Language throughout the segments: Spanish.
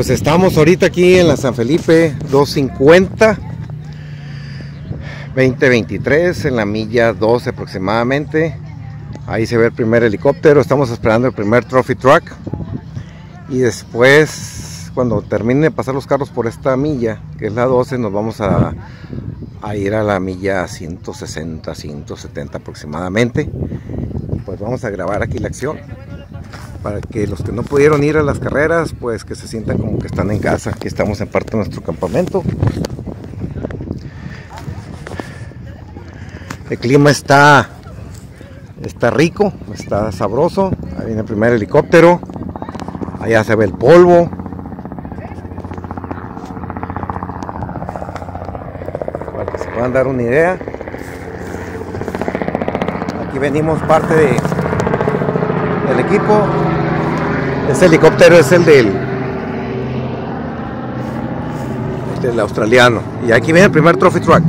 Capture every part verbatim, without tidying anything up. pues estamos ahorita aquí en la San Felipe doscientos cincuenta veinte veintitrés, en la milla doce aproximadamente. Ahí se ve el primer helicóptero, estamos esperando el primer Trophy Truck. Y después, cuando termine de pasar los carros por esta milla, que es la doce, nos vamos a, a ir a la milla ciento sesenta, ciento setenta aproximadamente. Y pues vamos a grabar aquí la acción, para que los que no pudieron ir a las carreras, pues que se sientan como que están en casa. Aquí estamos en parte de nuestro campamento. El clima está, está rico, está sabroso. Ahí viene el primer helicóptero. Allá se ve el polvo. Para que se puedan dar una idea. Aquí venimos parte de, del equipo. Este helicóptero es el del, el del australiano. Y aquí viene el primer Trophy Truck.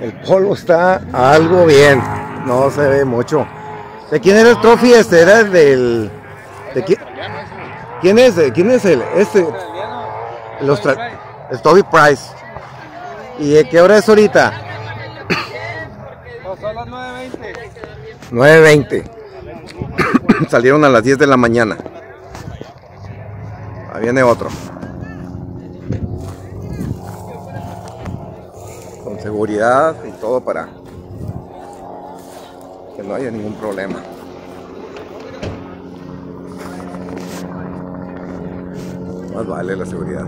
El polvo está algo bien, no se ve mucho. ¿De quién era el Trophy? Este era el del... ¿De quién? ¿Quién es? ¿Quién es el? Este... El, Austra... el Toby Price. ¿Y de qué hora es ahorita? Son las nueve veinte. nueve veinte. Salieron a las diez de la mañana. Ahí viene otro. Seguridad y todo para que no haya ningún problema. Más vale la seguridad.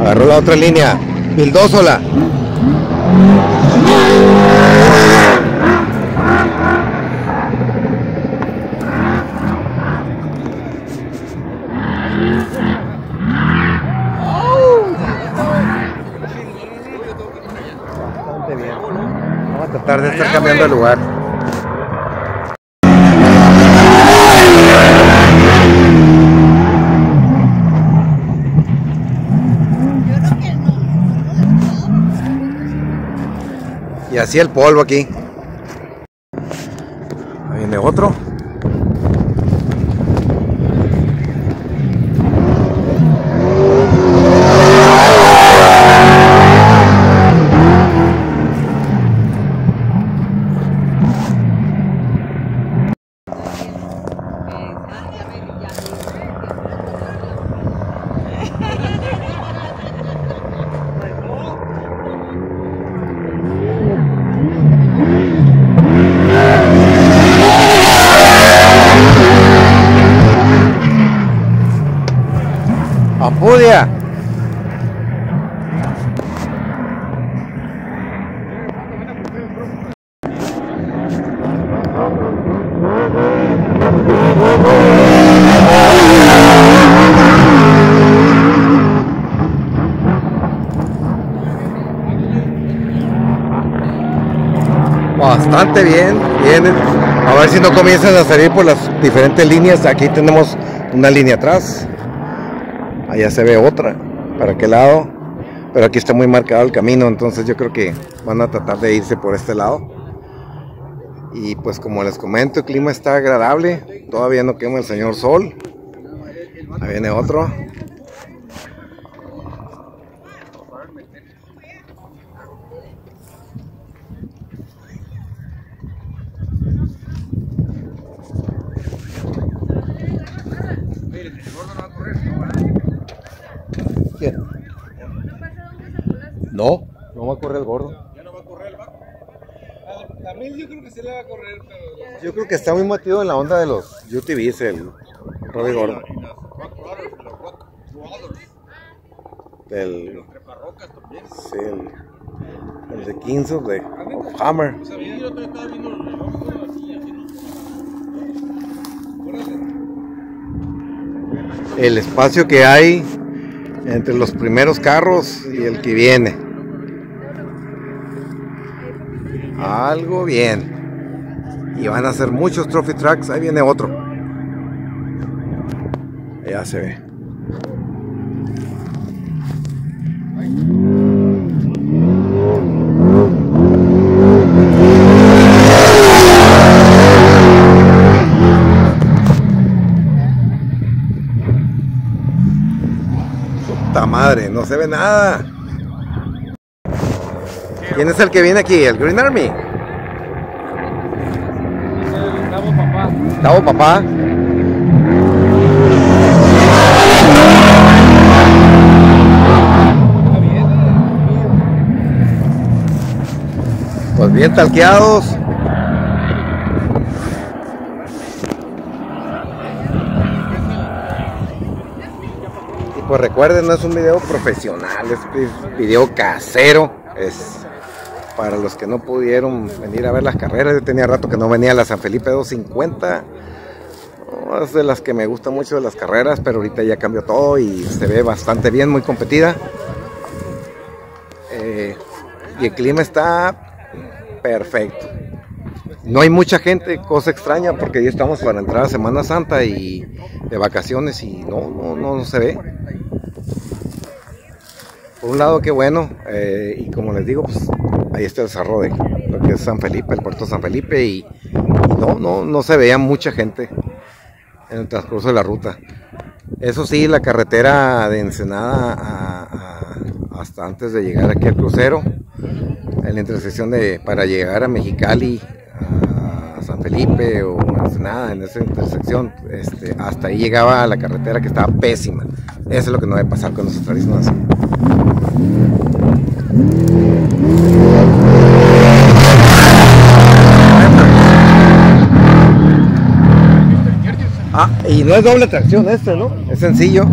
Agarró la otra línea, Pildósola. De estar cambiando de lugar. Y así el polvo aquí. Ahí viene otro. Apudia. Bastante bien, bien. A ver si no comienzan a salir por las diferentes líneas. Aquí tenemos una línea atrás. Allá se ve otra, para aquel lado, pero aquí está muy marcado el camino, entonces yo creo que van a tratar de irse por este lado. Y pues como les comento, el clima está agradable, todavía no quema el señor sol. Ahí viene otro. ¿Quién? No, no va a correr el gordo. Ya no va a correr el vaco. A mí yo creo que sí le va a correr, pero... Yo creo que está muy metido en la onda de los U T Vs, el Robby Gordon. Del... Sí, el... El de Kings of Hammer. El espacio que hay entre los primeros carros y el que viene, algo bien. y van a hacer muchos Trophy Trucks. Ahí viene otro, ya se ve. Puta madre, no se ve nada. ¿Quién es el que viene aquí? ¿El Green Army? Es el Tavo Papá. Tavo Papá. Pues bien talqueados. Y pues recuerden, no es un video profesional, es un video casero. Es para los que no pudieron venir a ver las carreras. Yo tenía rato que no venía a la San Felipe doscientos cincuenta. Es de las que me gusta mucho de las carreras, pero ahorita ya cambió todo y se ve bastante bien, muy competida. Eh, y el clima está perfecto. No hay mucha gente, cosa extraña, porque ya estamos para entrar a Semana Santa y de vacaciones y no, no, no, no se ve. Por un lado, qué bueno, eh, y como les digo, pues ahí está el cerro de lo que es San Felipe, el puerto de San Felipe, y, y no, no, no se veía mucha gente en el transcurso de la ruta. Eso sí, la carretera de Ensenada a, a, hasta antes de llegar aquí al crucero, en la intersección de, para llegar a Mexicali, a San Felipe o a Ensenada, en esa intersección, este, hasta ahí llegaba la carretera que estaba pésima. Eso es lo que no debe pasar con los turistas. Ah, y no es doble tracción este, ¿no? Es sencillo.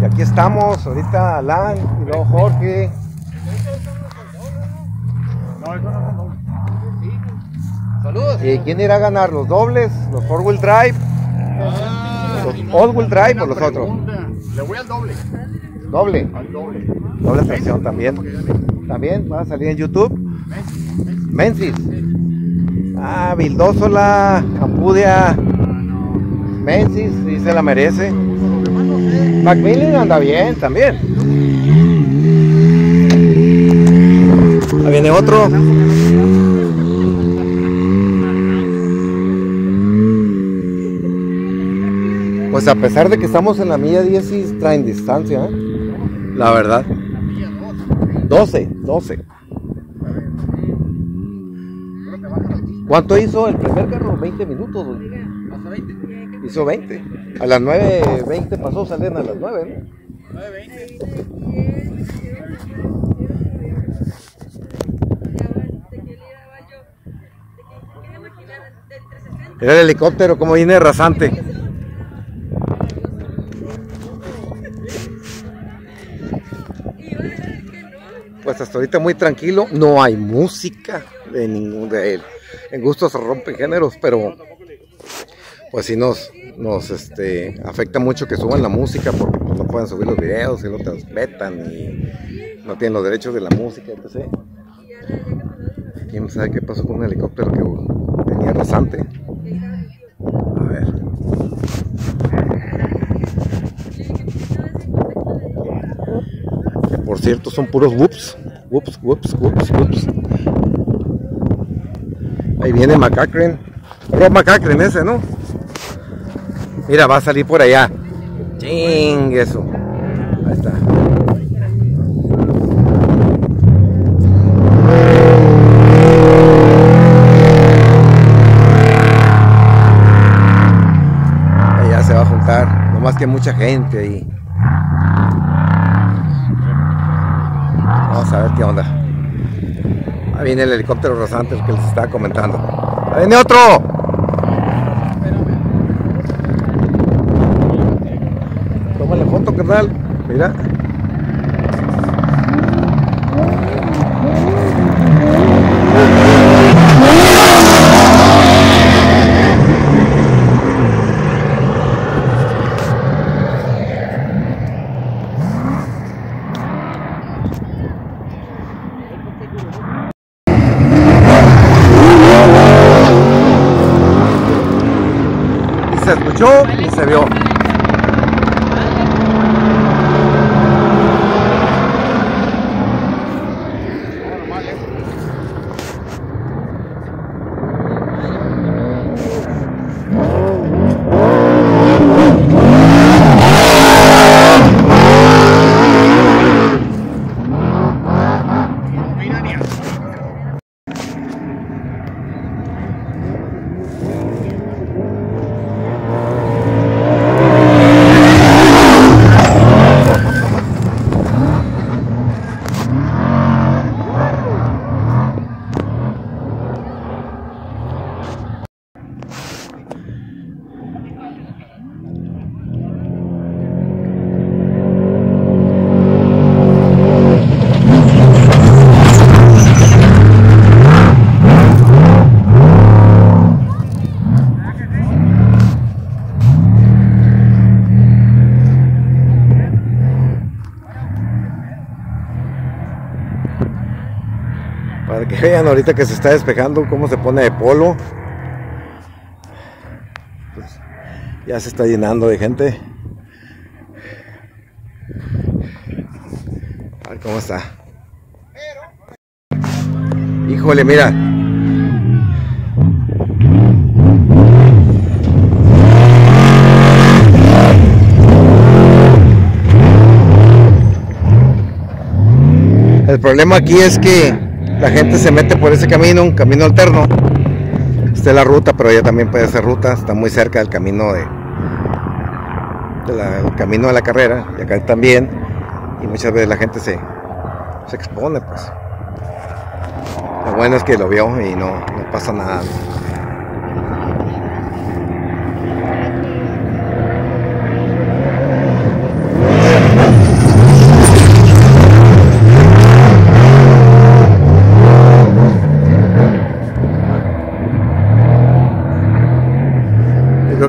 Y aquí estamos, ahorita Alan y luego Jorge. ¿Y quién irá a ganar? ¿Los dobles? ¿Los four wheel drive? ¿Los all wheel drive o los otros? Le voy al doble. ¿Doble? Al doble. Doble tracción también. También va a salir en YouTube. Mensis. Ah, Vildósola, Campudia. Mensis, sí se la merece. McMillan anda bien también. Ahí viene otro. Pues a pesar de que estamos en la milla diez y traen distancia, ¿eh? La verdad. doce, doce. ¿Cuánto hizo el primer carro? veinte minutos, güey. Hizo veinte. A las nueve veinte pasó, salen a las nueve, ¿no? nueve veinte. Era el helicóptero, como viene rasante. Pues hasta ahorita muy tranquilo, no hay música de ningún de él. En gusto se rompen géneros, pero pues sí nos, nos este, afecta mucho que suban la música, porque pues no pueden subir los videos, si no te respetan y no tienen los derechos de la música, etcétera. ¿Quién sabe qué pasó con un helicóptero que venía rasante? A ver. Por cierto, son puros whoops, whoops, whoops, whoops, whoops. Ahí viene MacCachren, Rob MacCachren ese, ¿no? Mira, va a salir por allá. Ching, eso. Ahí está. Allá se va a juntar, no más que mucha gente ahí. Vamos a ver qué onda. Ahí viene el helicóptero rasante, el que les estaba comentando. ¡Ahí viene otro! Tómale foto, carnal. Mira. se escuchó y se vio. Que vean ahorita que se está despejando cómo se pone de polo, pues ya se está llenando de gente. A ver cómo está. Híjole, mira, el problema aquí es que la gente se mete por ese camino, un camino alterno. Esta es la ruta, pero ya también puede ser ruta. Está muy cerca del camino de, de la, el camino de la carrera. Y acá también. Y muchas veces la gente se, se expone, pues. Lo bueno es que lo vio y no, no pasa nada.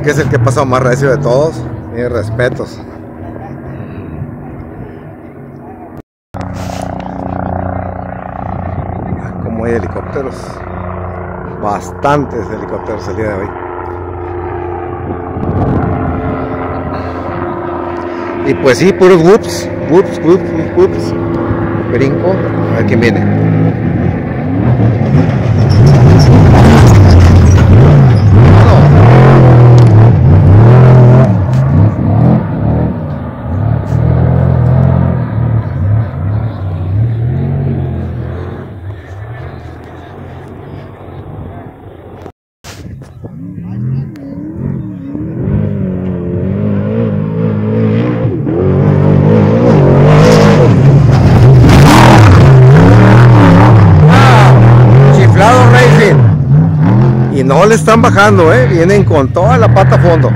Que es el que pasa más recio de todos, y respetos. Como hay helicópteros, bastantes helicópteros el día de hoy. Y pues sí, puros whoops, whoops, whoops, whoops. Brinco, a ver quién viene. No le están bajando, eh, vienen con toda la pata a fondo.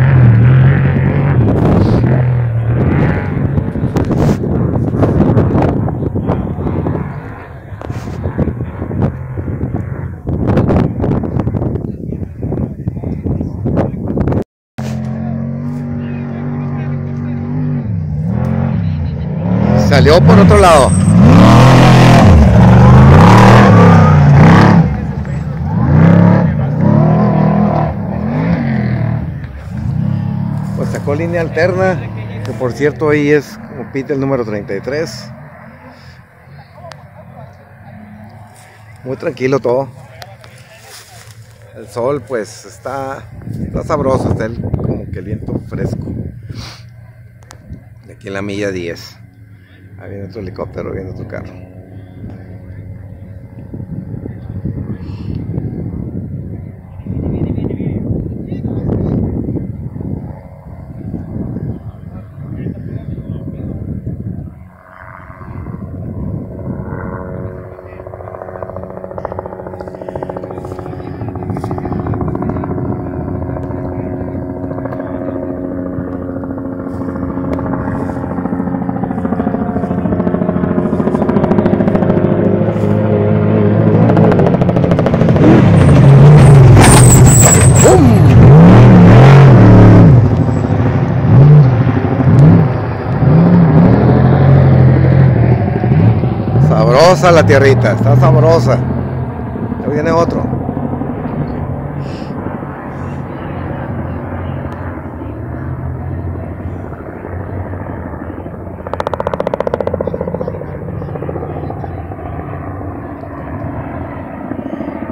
Salió por otro lado. Línea alterna, que por cierto ahí es como pita el número treinta y tres. Muy tranquilo todo. El sol pues está, está sabroso, está el, como que el viento fresco. De aquí en la milla diez. Ahí viene otro helicóptero, viene otro carro. Sabrosa la tierrita, está sabrosa. Ahí viene otro.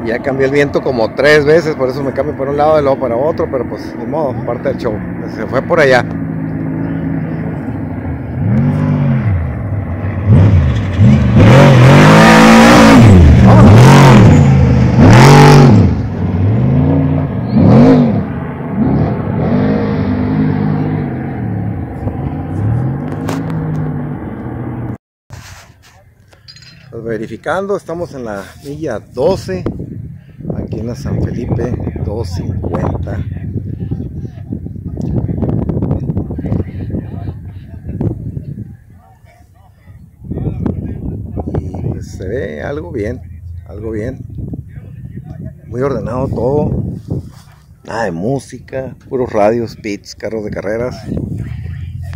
Ya cambié el viento como tres veces, por eso me cambio por un lado y luego para otro, pero pues de modo, parte del show. Se fue por allá. Verificando, estamos en la milla doce, aquí en la San Felipe doscientos cincuenta. Y pues se ve algo bien, algo bien. Muy ordenado todo, nada de música, puros radios, pits, carros de carreras.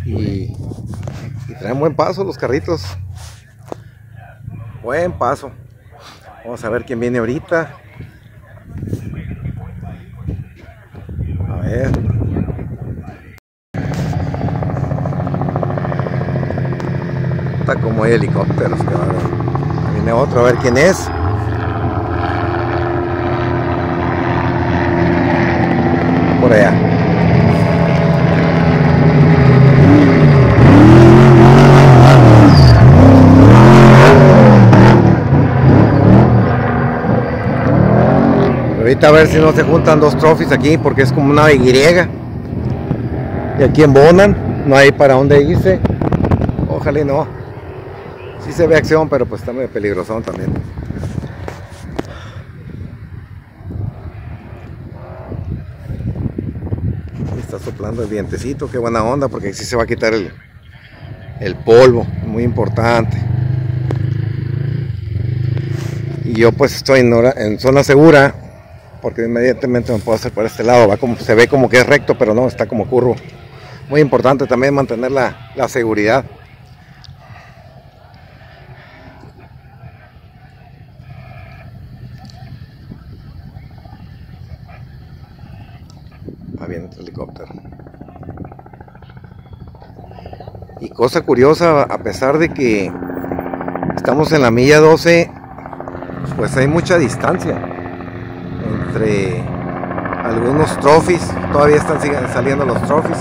Y, y traen buen paso los carritos. Buen paso. Vamos a ver quién viene ahorita. A ver. Está como hay helicópteros, cabrón. Viene otro, a ver quién es. Por allá. Ahorita a ver si no se juntan dos trophies aquí, porque es como una Y. Y aquí en Bonan no hay para dónde irse. Ojalá y no. Sí se ve acción, pero pues está medio peligroso también. Me está soplando el vientecito, qué buena onda, porque sí se va a quitar el, el polvo, muy importante. Y yo pues estoy en, hora, en zona segura, porque inmediatamente me puedo hacer por este lado. Va como, se ve como que es recto, pero no, está como curvo. Muy importante también mantener la, la seguridad. Ah, viene otro helicóptero. Y cosa curiosa, a pesar de que estamos en la milla doce, pues hay mucha distancia entre algunos trophies. Todavía están saliendo los trophies.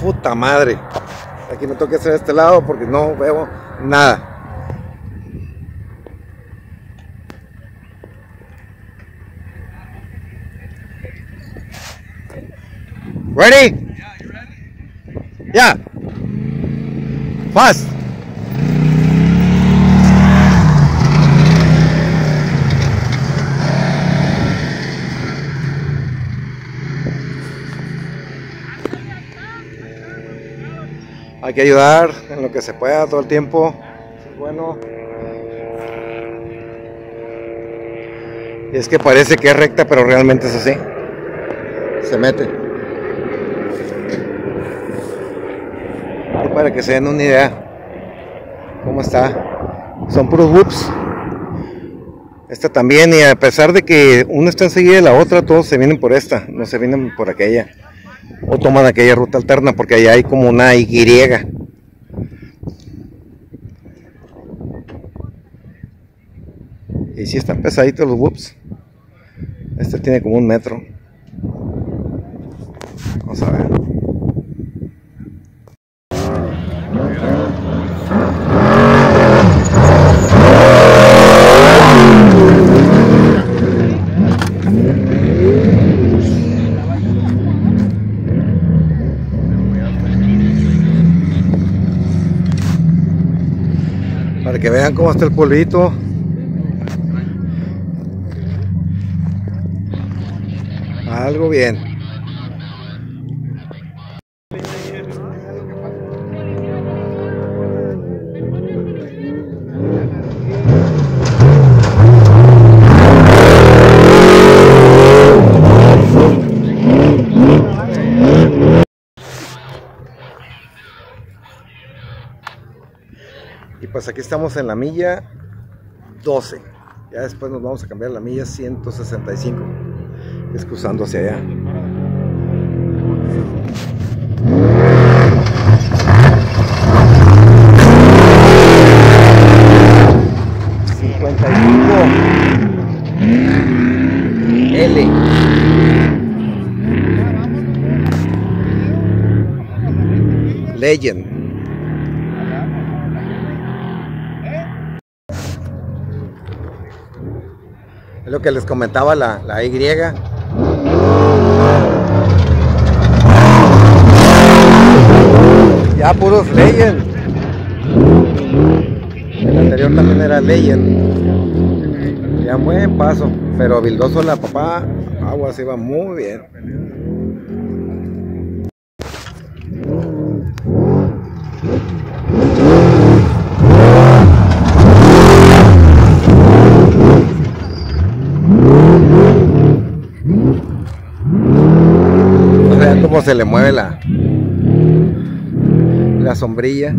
Puta madre, aquí me toca hacer este lado porque no veo nada. Ready? Yeah, you ready? Yeah. Fast. Hay que ayudar en lo que se pueda todo el tiempo. Eso es bueno. Y es que parece que es recta, pero realmente es así. Se mete. Y para que se den una idea cómo está. Son puros whoops. Esta también, y a pesar de que una está enseguida de la otra, todos se vienen por esta, no se vienen por aquella. O toman aquella ruta alterna, porque allá hay como una Y. Y si están pesaditos los whoops. Este tiene como un metro. Vamos a ver. vean cómo está el pueblito. Algo bien. Pues aquí estamos en la milla doce, ya después nos vamos a cambiar a la milla ciento sesenta y cinco, excusando hacia allá. cincuenta y cinco L. Legend. Es lo que les comentaba, la, la Y. Ya puros Legend. El anterior también era Legend. Ya buen paso. Pero Vildoso la Papá, agua, se iba muy bien. Cómo se le mueve la la sombrilla.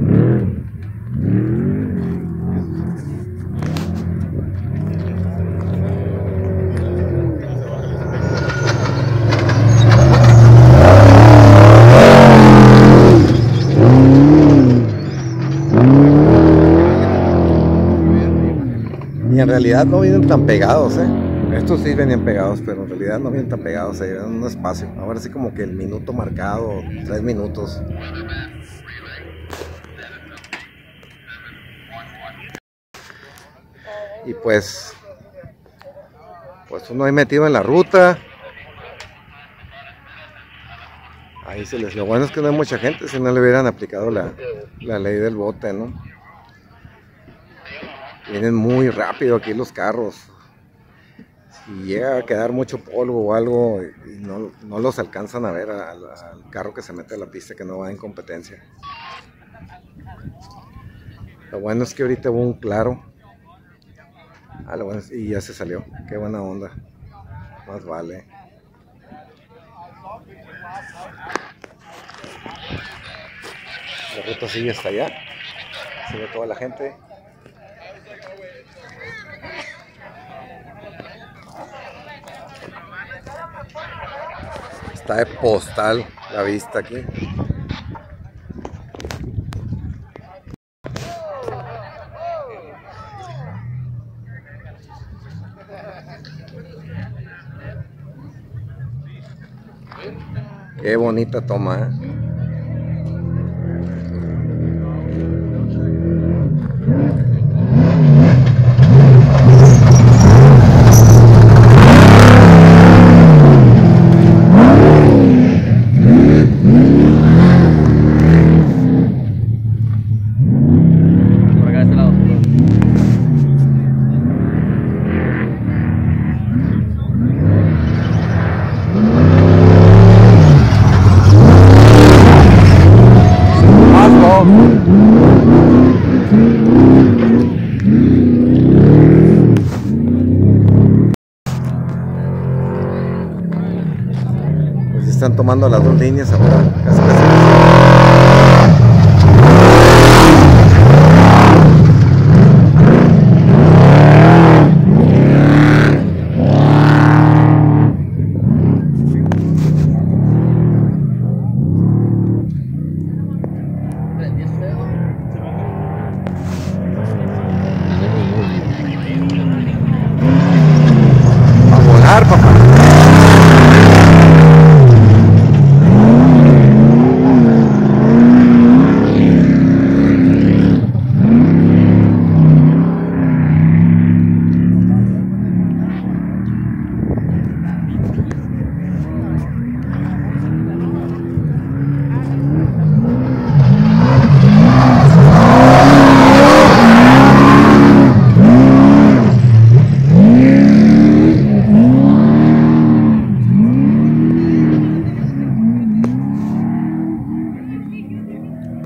Y en realidad no vienen tan pegados, eh. Estos sí venían pegados, pero en realidad no venían tan pegados, se dieron un espacio. Ahora sí como que el minuto marcado, tres minutos. Y pues, pues uno ahí metido en la ruta. Ahí se les... Lo bueno es que no hay mucha gente, si no le hubieran aplicado la, la ley del bote, ¿no? Vienen muy rápido aquí los carros. Y llega a quedar mucho polvo o algo y no, no los alcanzan a ver al, al carro que se mete a la pista, que no va en competencia. Lo bueno es que ahorita hubo un claro. Ah, lo bueno es, y ya se salió. Qué buena onda. Más vale. La ruta sigue hasta allá. Se ve toda la gente. Está de postal la vista aquí. Qué bonita toma, ¿eh? Están tomando las dos líneas ahora, casi casi.